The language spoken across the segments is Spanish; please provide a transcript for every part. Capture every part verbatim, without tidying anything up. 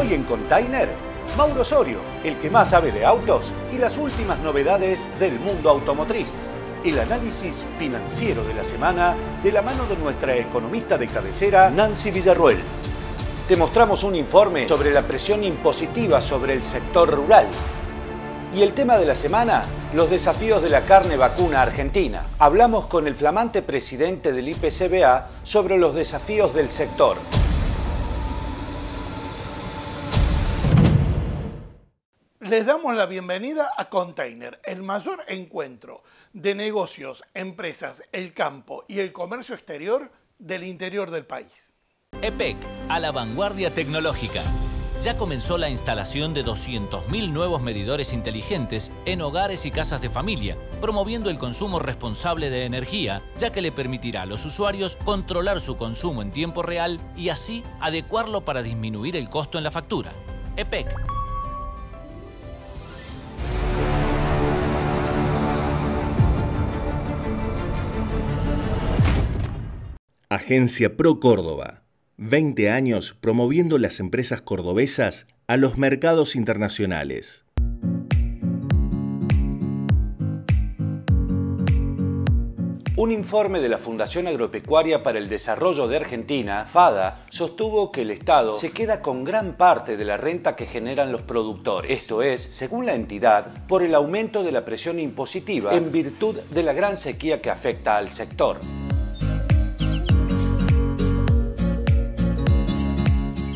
Hoy en Container, Mauro Osorio, el que más sabe de autos y las últimas novedades del mundo automotriz. El análisis financiero de la semana de la mano de nuestra economista de cabecera, Nancy Villarruel. Te mostramos un informe sobre la presión impositiva sobre el sector rural. Y el tema de la semana, los desafíos de la carne vacuna argentina. Hablamos con el flamante presidente del I P C B A sobre los desafíos del sector. Les damos la bienvenida a Container, el mayor encuentro de negocios, empresas, el campo y el comercio exterior del interior del país. E P E C, a la vanguardia tecnológica. Ya comenzó la instalación de doscientos mil nuevos medidores inteligentes en hogares y casas de familia, promoviendo el consumo responsable de energía, ya que le permitirá a los usuarios controlar su consumo en tiempo real y así adecuarlo para disminuir el costo en la factura. E P E C. Agencia Pro Córdoba. veinte años promoviendo las empresas cordobesas a los mercados internacionales. Un informe de la Fundación Agropecuaria para el Desarrollo de Argentina, FADA, sostuvo que el Estado se queda con gran parte de la renta que generan los productores. Esto es, según la entidad, por el aumento de la presión impositiva en virtud de la gran sequía que afecta al sector.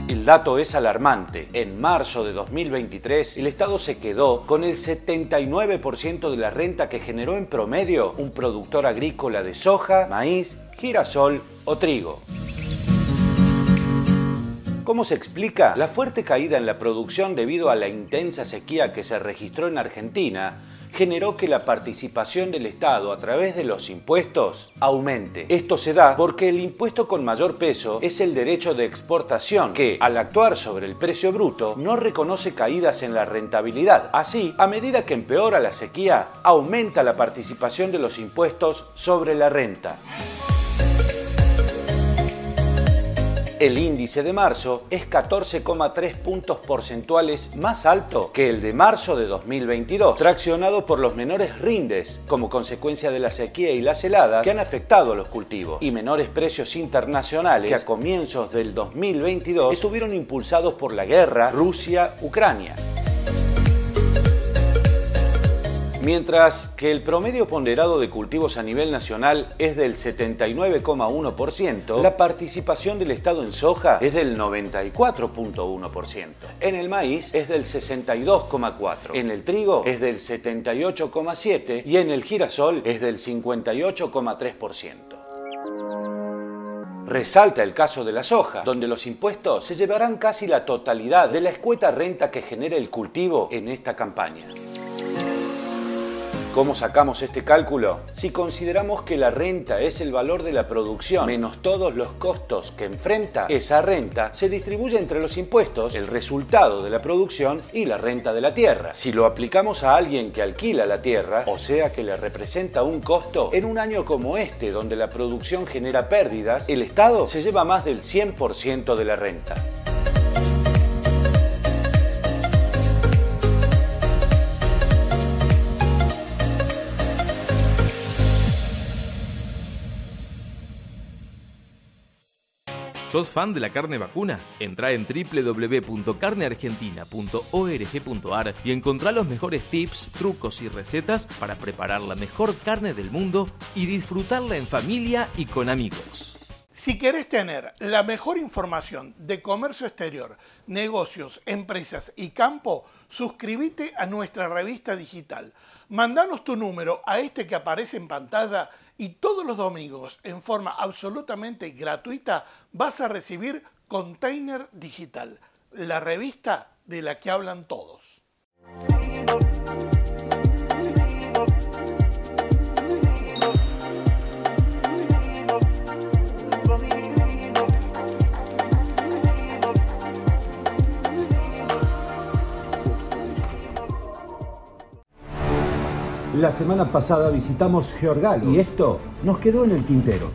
El dato es alarmante. En marzo de dos mil veintitrés, el Estado se quedó con el setenta y nueve por ciento de la renta que generó en promedio un productor agrícola de soja, maíz, girasol o trigo. ¿Cómo se explica la fuerte caída en la producción debido a la intensa sequía que se registró en Argentina? Generó que la participación del Estado a través de los impuestos aumente. Esto se da porque el impuesto con mayor peso es el derecho de exportación que, al actuar sobre el precio bruto, no reconoce caídas en la rentabilidad. Así, a medida que empeora la sequía, aumenta la participación de los impuestos sobre la renta. El índice de marzo es catorce coma tres puntos porcentuales más alto que el de marzo de dos mil veintidós, traccionado por los menores rindes como consecuencia de la sequía y las heladas que han afectado a los cultivos y menores precios internacionales que a comienzos del dos mil veintidós estuvieron impulsados por la guerra Rusia-Ucrania. Mientras que el promedio ponderado de cultivos a nivel nacional es del setenta y nueve coma uno por ciento, la participación del Estado en soja es del noventa y cuatro coma uno por ciento, en el maíz es del sesenta y dos coma cuatro por ciento, en el trigo es del setenta y ocho coma siete por ciento y en el girasol es del cincuenta y ocho coma tres por ciento. Resalta el caso de la soja, donde los impuestos se llevarán casi la totalidad de la escueta renta que genera el cultivo en esta campaña. ¿Cómo sacamos este cálculo? Si consideramos que la renta es el valor de la producción menos todos los costos que enfrenta, esa renta se distribuye entre los impuestos, el resultado de la producción y la renta de la tierra. Si lo aplicamos a alguien que alquila la tierra, o sea que le representa un costo, en un año como este donde la producción genera pérdidas, el Estado se lleva más del cien por ciento de la renta. ¿Sos fan de la carne vacuna? Entrá en w w w punto carne argentina punto org punto ar y encontrá los mejores tips, trucos y recetas para preparar la mejor carne del mundo y disfrutarla en familia y con amigos. Si querés tener la mejor información de comercio exterior, negocios, empresas y campo, suscríbete a nuestra revista digital. Mandanos tu número a este que aparece en pantalla y todos los domingos, en forma absolutamente gratuita, vas a recibir Container Digital, la revista de la que hablan todos. La semana pasada visitamos Georgalos y esto nos quedó en el tintero.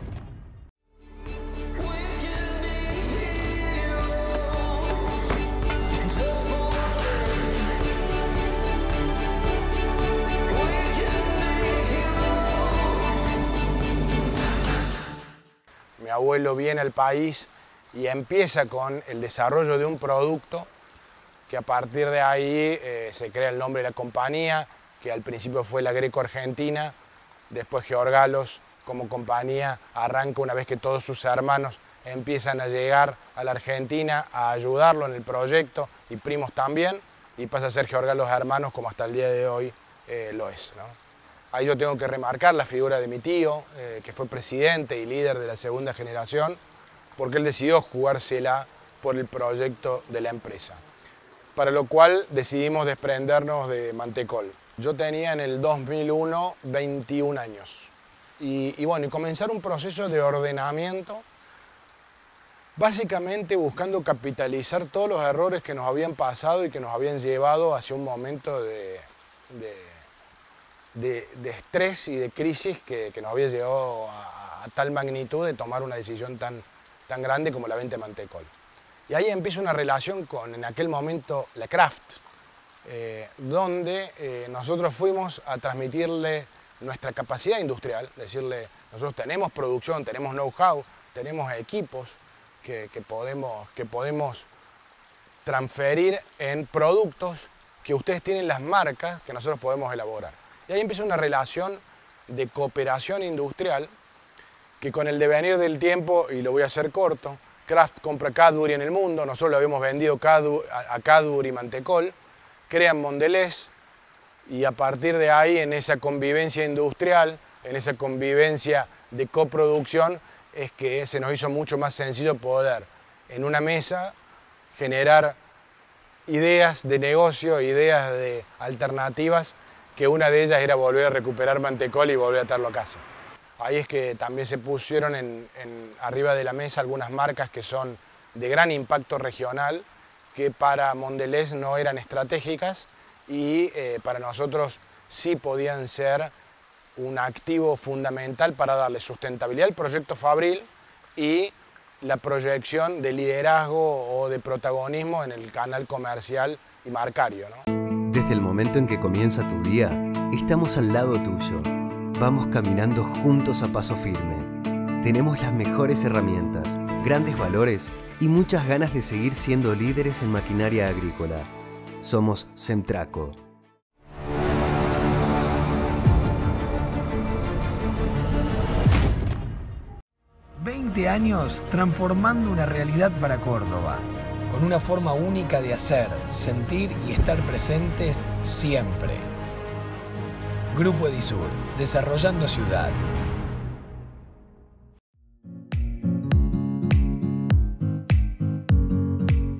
abuelo viene al país y empieza con el desarrollo de un producto que a partir de ahí eh, se crea el nombre de la compañía, que al principio fue la Greco-Argentina, después Georgalos como compañía arranca una vez que todos sus hermanos empiezan a llegar a la Argentina a ayudarlo en el proyecto y primos también, y pasa a ser Georgalos Hermanos como hasta el día de hoy eh, lo es, ¿no? Ahí yo tengo que remarcar la figura de mi tío, eh, que fue presidente y líder de la segunda generación, porque él decidió jugársela por el proyecto de la empresa, para lo cual decidimos desprendernos de Mantecol. Yo tenía en el dos mil uno veintiún años y, y bueno, y comenzar un proceso de ordenamiento, básicamente buscando capitalizar todos los errores que nos habían pasado y que nos habían llevado hacia un momento de, de, de, de estrés y de crisis que, que nos había llevado a, a tal magnitud de tomar una decisión tan, tan grande como la venta de Mantecol. Y ahí empieza una relación con, en aquel momento, la Kraft, eh, donde eh, nosotros fuimos a transmitirle nuestra capacidad industrial, decirle, nosotros tenemos producción, tenemos know-how, tenemos equipos, Que, que, podemos, que podemos transferir en productos que ustedes tienen las marcas que nosotros podemos elaborar. Y ahí empieza una relación de cooperación industrial que con el devenir del tiempo, y lo voy a hacer corto, Kraft compra Cadbury en el mundo, nosotros lo habíamos vendido a Cadbury y Mantecol, crean Mondelez y a partir de ahí en esa convivencia industrial, en esa convivencia de coproducción, es que se nos hizo mucho más sencillo poder en una mesa generar ideas de negocio, ideas de alternativas, que una de ellas era volver a recuperar Mantecol y volver a traerlo a casa. Ahí es que también se pusieron en, en, arriba de la mesa algunas marcas que son de gran impacto regional, que para Mondelez no eran estratégicas y eh, para nosotros sí podían ser un activo fundamental para darle sustentabilidad al proyecto fabril y la proyección de liderazgo o de protagonismo en el canal comercial y marcario, ¿no? Desde el momento en que comienza tu día, estamos al lado tuyo. Vamos caminando juntos a paso firme. Tenemos las mejores herramientas, grandes valores y muchas ganas de seguir siendo líderes en maquinaria agrícola. Somos Cemtraco. veinte años transformando una realidad para Córdoba, con una forma única de hacer, sentir y estar presentes siempre. Grupo Edisur, desarrollando ciudad.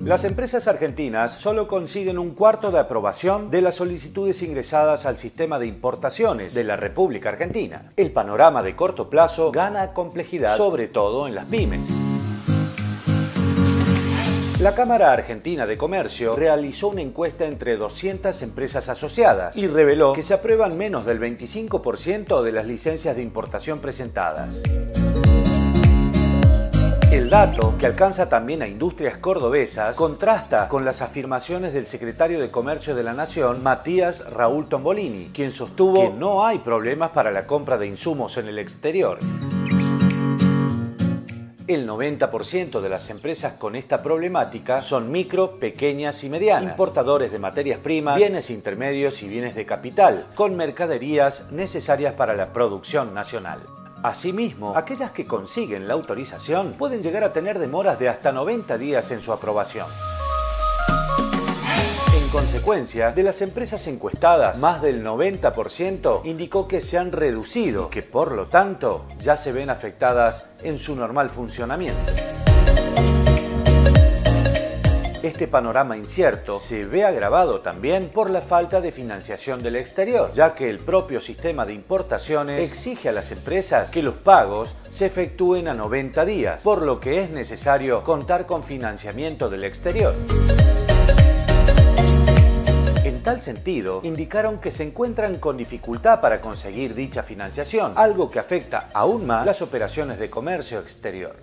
Las empresas argentinas solo consiguen un cuarto de aprobación de las solicitudes ingresadas al sistema de importaciones de la República Argentina. El panorama de corto plazo gana complejidad, sobre todo en las pymes. La Cámara Argentina de Comercio realizó una encuesta entre doscientas empresas asociadas y reveló que se aprueban menos del veinticinco por ciento de las licencias de importación presentadas. El dato, que alcanza también a industrias cordobesas, contrasta con las afirmaciones del secretario de Comercio de la Nación, Matías Raúl Tombolini, quien sostuvo que no hay problemas para la compra de insumos en el exterior. El noventa por ciento de las empresas con esta problemática son micro, pequeñas y medianas, importadores de materias primas, bienes intermedios y bienes de capital, con mercaderías necesarias para la producción nacional. Asimismo, aquellas que consiguen la autorización pueden llegar a tener demoras de hasta noventa días en su aprobación. En consecuencia, de las empresas encuestadas, más del noventa por ciento indicó que se han reducido y que, por lo tanto, ya se ven afectadas en su normal funcionamiento. Este panorama incierto se ve agravado también por la falta de financiación del exterior, ya que el propio sistema de importaciones exige a las empresas que los pagos se efectúen a noventa días, por lo que es necesario contar con financiamiento del exterior. En tal sentido, indicaron que se encuentran con dificultad para conseguir dicha financiación, algo que afecta aún más las operaciones de comercio exterior.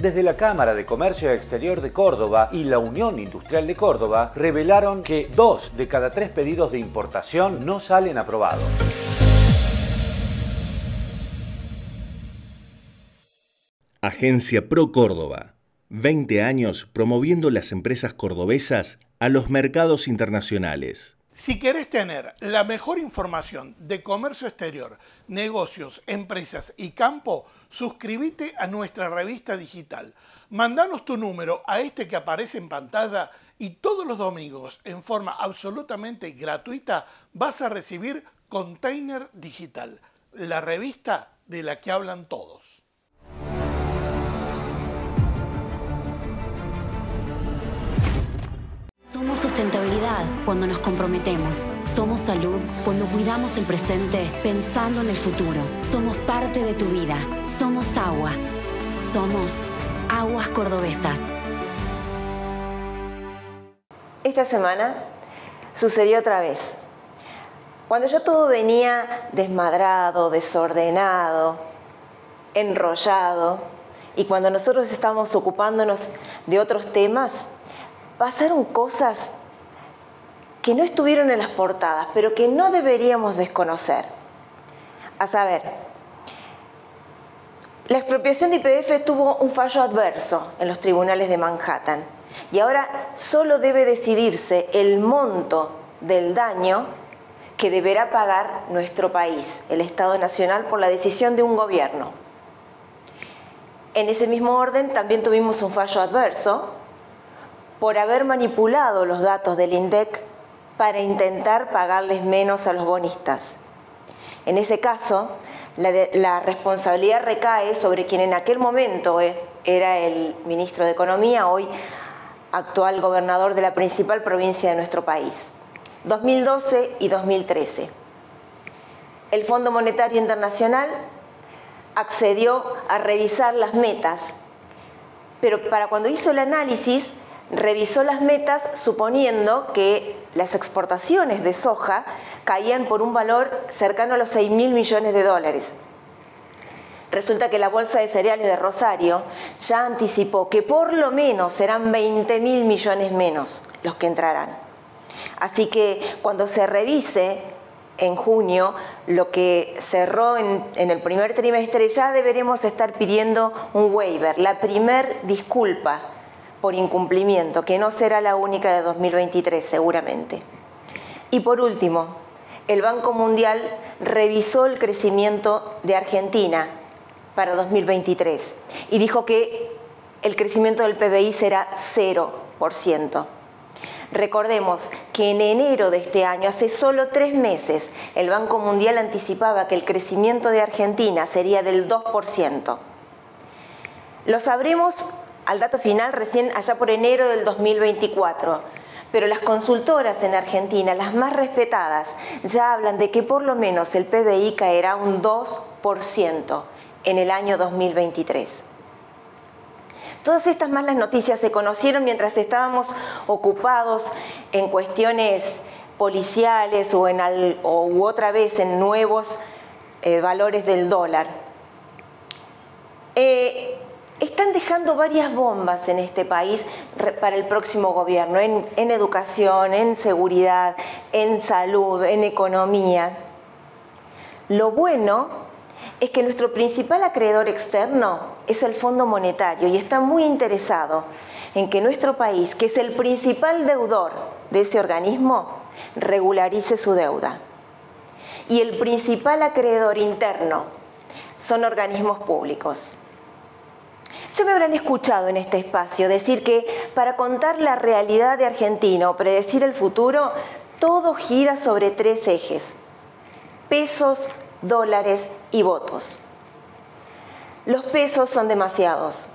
Desde la Cámara de Comercio Exterior de Córdoba y la Unión Industrial de Córdoba revelaron que dos de cada tres pedidos de importación no salen aprobados. Agencia Pro Córdoba, veinte años promoviendo las empresas cordobesas a los mercados internacionales. Si querés tener la mejor información de comercio exterior, negocios, empresas y campo, suscríbete a nuestra revista digital. Mandanos tu número a este que aparece en pantalla y todos los domingos, en forma absolutamente gratuita, vas a recibir Container Digital, la revista de la que hablan todos. Somos sustentabilidad cuando nos comprometemos. Somos salud cuando cuidamos el presente pensando en el futuro. Somos parte de tu vida. Somos agua. Somos Aguas Cordobesas. Esta semana sucedió otra vez. Cuando yo todo venía desmadrado, desordenado, enrollado, y cuando nosotros estamos ocupándonos de otros temas, pasaron cosas que no estuvieron en las portadas, pero que no deberíamos desconocer. A saber, la expropiación de Y P F tuvo un fallo adverso en los tribunales de Manhattan y ahora solo debe decidirse el monto del daño que deberá pagar nuestro país, el Estado Nacional, por la decisión de un gobierno. En ese mismo orden también tuvimos un fallo adverso por haber manipulado los datos del INDEC para intentar pagarles menos a los bonistas. En ese caso, la, de, la responsabilidad recae sobre quien en aquel momento eh, era el ministro de Economía, hoy actual gobernador de la principal provincia de nuestro país, dos mil doce y dos mil trece. El Fondo Monetario Internacional accedió a revisar las metas, pero para cuando hizo el análisis, revisó las metas suponiendo que las exportaciones de soja caían por un valor cercano a los seis mil millones de dólares. Resulta que la Bolsa de Cereales de Rosario ya anticipó que por lo menos serán veinte mil millones menos los que entrarán. Así que cuando se revise en junio lo que cerró en, en el primer trimestre, ya deberemos estar pidiendo un waiver, la primer disculpa por incumplimiento, que no será la única de dos mil veintitrés seguramente. Y por último, el Banco Mundial revisó el crecimiento de Argentina para dos mil veintitrés y dijo que el crecimiento del P B I será cero por ciento. Recordemos que en enero de este año, hace solo tres meses, el Banco Mundial anticipaba que el crecimiento de Argentina sería del dos por ciento. Lo sabremos al dato final recién allá por enero del dos mil veinticuatro. Pero las consultoras en Argentina, las más respetadas, ya hablan de que por lo menos el P B I caerá un dos por ciento en el año dos mil veintitrés. Todas estas malas noticias se conocieron mientras estábamos ocupados en cuestiones policiales o, en al, o u otra vez en nuevos eh, valores del dólar. Eh, Están dejando varias bombas en este país para el próximo gobierno, en, en educación, en seguridad, en salud, en economía. Lo bueno es que nuestro principal acreedor externo es el Fondo Monetario y está muy interesado en que nuestro país, que es el principal deudor de ese organismo, regularice su deuda. Y el principal acreedor interno son organismos públicos. Ya me habrán escuchado en este espacio decir que para contar la realidad de Argentina o predecir el futuro, todo gira sobre tres ejes: pesos, dólares y votos. Los pesos son demasiados,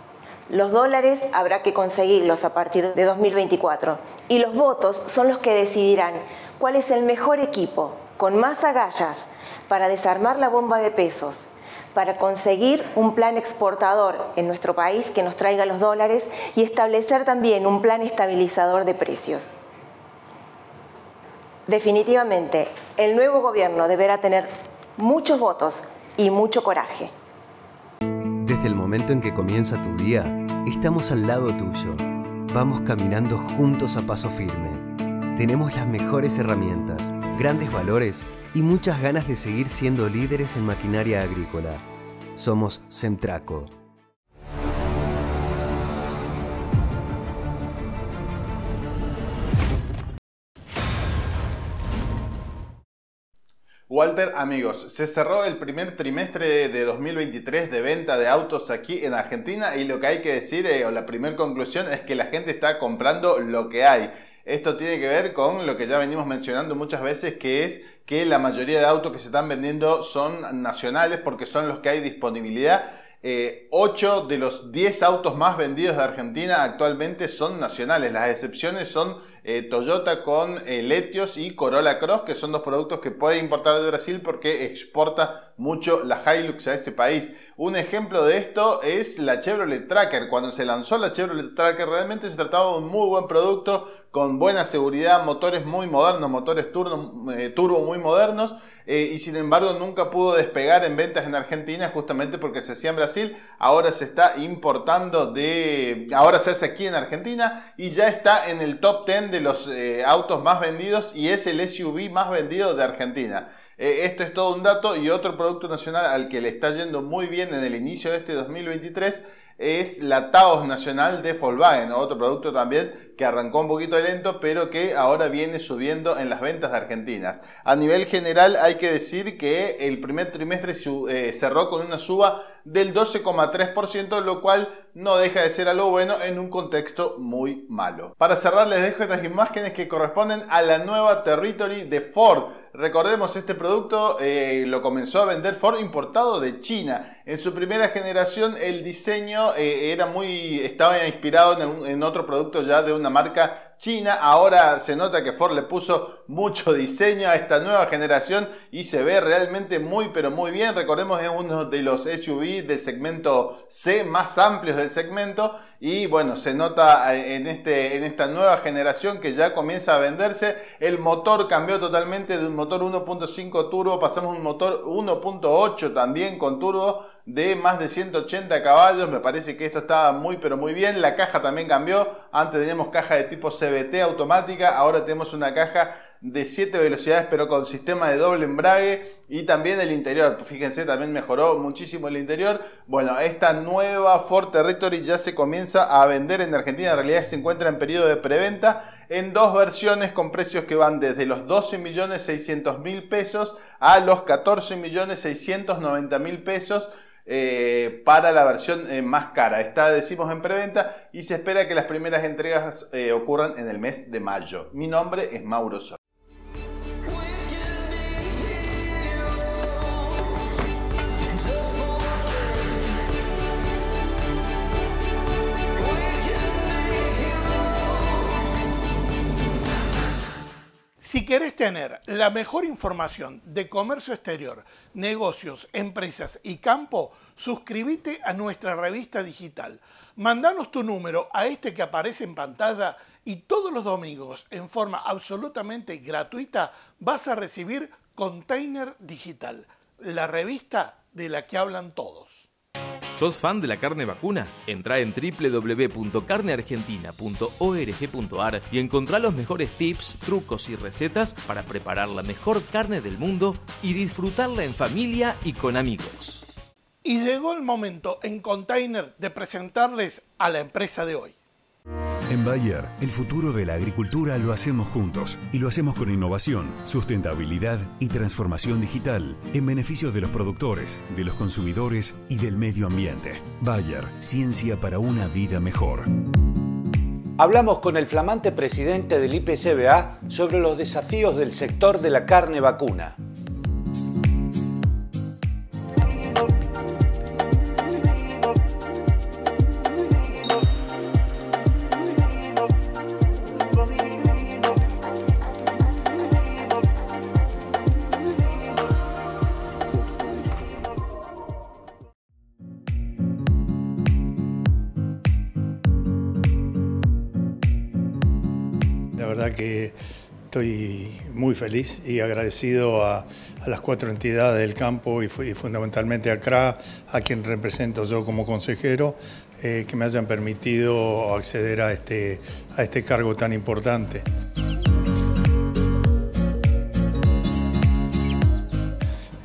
los dólares habrá que conseguirlos a partir de dos mil veinticuatro y los votos son los que decidirán cuál es el mejor equipo con más agallas para desarmar la bomba de pesos, para conseguir un plan exportador en nuestro país que nos traiga los dólares y establecer también un plan estabilizador de precios. Definitivamente, el nuevo gobierno deberá tener muchos votos y mucho coraje. Desde el momento en que comienza tu día, estamos al lado tuyo. Vamos caminando juntos a paso firme. Tenemos las mejores herramientas, grandes valores y muchas ganas de seguir siendo líderes en maquinaria agrícola. Somos Cemtraco. Walter, amigos, se cerró el primer trimestre de dos mil veintitrés de venta de autos aquí en Argentina y lo que hay que decir, eh, o la primera conclusión, es que la gente está comprando lo que hay. Esto tiene que ver con lo que ya venimos mencionando muchas veces, que es que la mayoría de autos que se están vendiendo son nacionales porque son los que hay disponibilidad. Eh, ocho de los diez autos más vendidos de Argentina actualmente son nacionales. Las excepciones son eh, Toyota con el Etios y Corolla Cross, que son dos productos que puede importar de Brasil porque exporta mucho la Hilux a ese país. Un ejemplo de esto es la Chevrolet Tracker. Cuando se lanzó la Chevrolet Tracker realmente se trataba de un muy buen producto con buena seguridad, motores muy modernos, motores turbo, eh, turbo muy modernos eh, y sin embargo nunca pudo despegar en ventas en Argentina justamente porque se hacía en Brasil. Ahora se está importando de... ahora se hace aquí en Argentina y ya está en el top diez de los eh, autos más vendidos y es el S U V más vendido de Argentina. Esto es todo un dato. Y otro producto nacional al que le está yendo muy bien en el inicio de este dos mil veintitrés es la Taos nacional de Volkswagen, otro producto también que arrancó un poquito lento pero que ahora viene subiendo en las ventas de Argentinas. A nivel general hay que decir que el primer trimestre cerró con una suba del doce coma tres por ciento, lo cual no deja de ser algo bueno en un contexto muy malo. Para cerrar les dejo estas imágenes que corresponden a la nueva Territory de Ford. Recordemos, este producto eh, lo comenzó a vender Ford importado de China. En su primera generación el diseño eh, era muy, estaba inspirado en, un, en otro producto ya de una marca china. Ahora se nota que Ford le puso mucho diseño a esta nueva generación y se ve realmente muy pero muy bien. Recordemos, es uno de los S U V del segmento C más amplios del segmento y bueno, se nota en, este, en esta nueva generación que ya comienza a venderse. El motor cambió totalmente, de un motor uno punto cinco turbo pasamos a un motor uno punto ocho también con turbo de más de ciento ochenta caballos. Me parece que esto estaba muy pero muy bien. La caja también cambió, antes teníamos caja de tipo C V T automática, ahora tenemos una caja de siete velocidades pero con sistema de doble embrague. Y también el interior, fíjense, también mejoró muchísimo el interior. Bueno, esta nueva Ford Territory ya se comienza a vender en Argentina, en realidad se encuentra en periodo de preventa en dos versiones con precios que van desde los doce millones seiscientos mil pesos a los catorce millones seiscientos noventa mil pesos. Eh, para la versión eh, más cara está, decimos, en preventa y se espera que las primeras entregas eh, ocurran en el mes de mayo. Mi nombre es Mauro Osorio. Si querés tener la mejor información de comercio exterior, negocios, empresas y campo, suscríbete a nuestra revista digital. Mandanos tu número a este que aparece en pantalla y todos los domingos, en forma absolutamente gratuita, vas a recibir Container Digital, la revista de la que hablan todos. ¿Sos fan de la carne vacuna? Entrá en w w w punto carne argentina punto org punto ar y encontrá los mejores tips, trucos y recetas para preparar la mejor carne del mundo y disfrutarla en familia y con amigos. Y llegó el momento en Container de presentarles a la empresa de hoy. En Bayer, el futuro de la agricultura lo hacemos juntos y lo hacemos con innovación, sustentabilidad y transformación digital en beneficio de los productores, de los consumidores y del medio ambiente. Bayer, ciencia para una vida mejor. Hablamos con el flamante presidente del I P C B A sobre los desafíos del sector de la carne vacuna. Que estoy muy feliz y agradecido a, a las cuatro entidades del campo y, y fundamentalmente a Kraft, a quien represento yo como consejero, eh, que me hayan permitido acceder a este, a este cargo tan importante.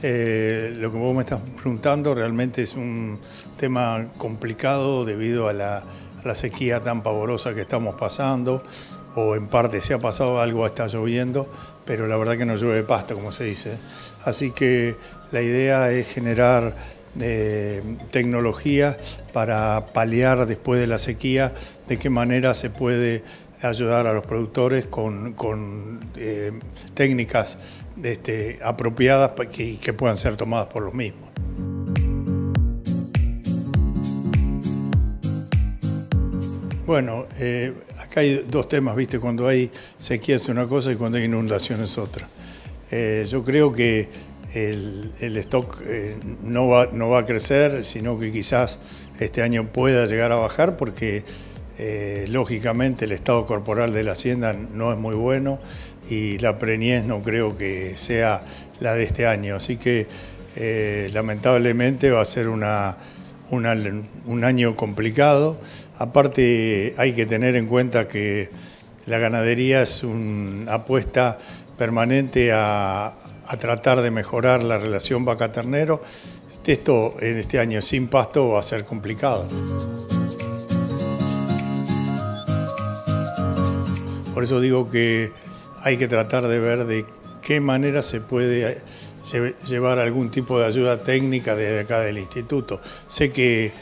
Eh, lo que vos me estás preguntando realmente es un tema complicado debido a la, a la sequía tan pavorosa que estamos pasando. o en parte se ha pasado algo, está lloviendo, pero la verdad que no llueve pasto, como se dice. Así que la idea es generar eh, tecnología para paliar después de la sequía, de qué manera se puede ayudar a los productores con, con eh, técnicas este, apropiadas y que, que puedan ser tomadas por los mismos. Bueno, eh, acá hay dos temas, ¿viste? Cuando hay sequía es una cosa y cuando hay inundación es otra. Eh, yo creo que el, el stock eh, no, va, no va a crecer, sino que quizás este año pueda llegar a bajar porque eh, lógicamente el estado corporal de la hacienda no es muy bueno y la preñez no creo que sea la de este año. Así que eh, lamentablemente va a ser una... Un, un año complicado. Aparte hay que tener en cuenta que la ganadería es una apuesta permanente a, a tratar de mejorar la relación vaca-ternero. Esto en este año sin pasto va a ser complicado. Por eso digo que hay que tratar de ver de qué manera se puede llevar algún tipo de ayuda técnica desde acá del instituto. Sé que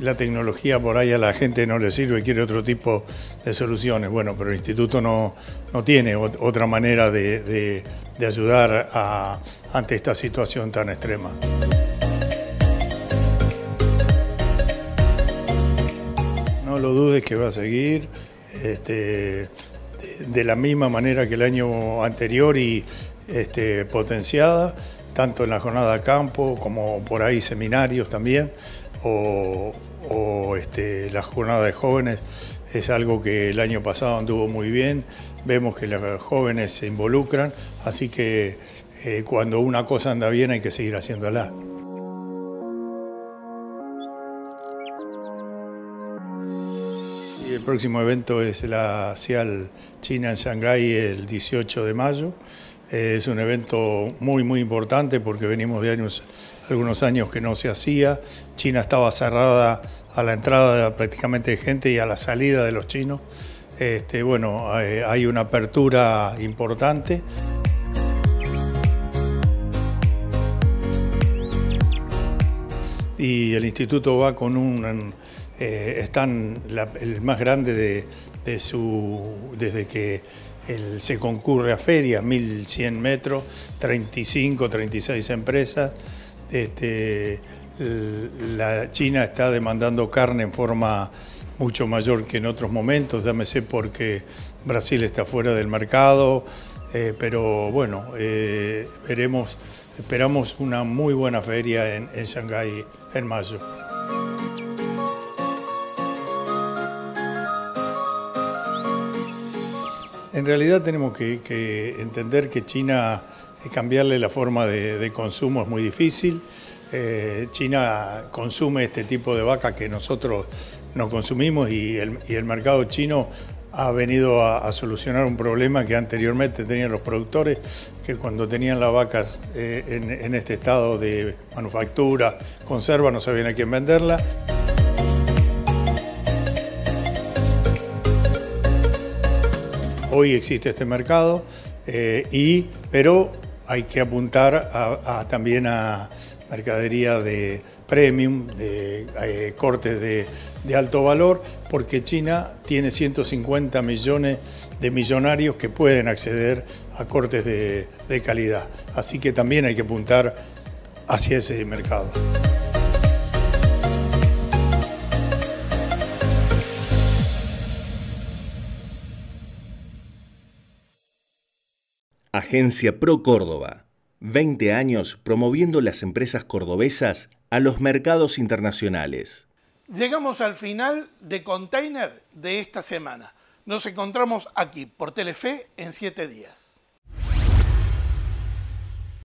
la tecnología por ahí a la gente no le sirve, quiere otro tipo de soluciones. Bueno, pero el instituto no, no tiene otra manera de, de, de ayudar a, ante esta situación tan extrema. No lo dudes que va a seguir este, de, de la misma manera que el año anterior y este, potenciada, tanto en la jornada de campo como por ahí seminarios también, o, o este, la jornada de jóvenes es algo que el año pasado anduvo muy bien, vemos que los jóvenes se involucran, así que eh, cuando una cosa anda bien hay que seguir haciéndola. Y el próximo evento es la CIAL China en Shanghái el dieciocho de mayo. Es un evento muy, muy importante porque venimos de años, algunos años que no se hacía. China estaba cerrada a la entrada prácticamente de gente y a la salida de los chinos. Este, bueno, hay una apertura importante. Y el instituto va con un... Eh, están la, el más grande de, de su... desde que... El, se concurre a ferias, mil cien metros, treinta y cinco, treinta y seis empresas. Este, la China está demandando carne en forma mucho mayor que en otros momentos, llámese porque Brasil está fuera del mercado, eh, pero bueno, eh, veremos, esperamos una muy buena feria en, en Shanghái en mayo. En realidad tenemos que, que entender que China, cambiarle la forma de, de consumo es muy difícil. Eh, China consume este tipo de vaca que nosotros no consumimos y el, y el mercado chino ha venido a, a solucionar un problema que anteriormente tenían los productores, que cuando tenían las vacas eh, en, en este estado de manufactura, conserva, no sabían a quién venderla. Hoy existe este mercado, eh, y, pero hay que apuntar a, a, también a mercadería de premium, de eh, cortes de, de alto valor, porque China tiene ciento cincuenta millones de millonarios que pueden acceder a cortes de, de calidad. Así que también hay que apuntar hacia ese mercado. Agencia Pro Córdoba, veinte años promoviendo las empresas cordobesas a los mercados internacionales. Llegamos al final de Container de esta semana. Nos encontramos aquí por Telefe en siete días.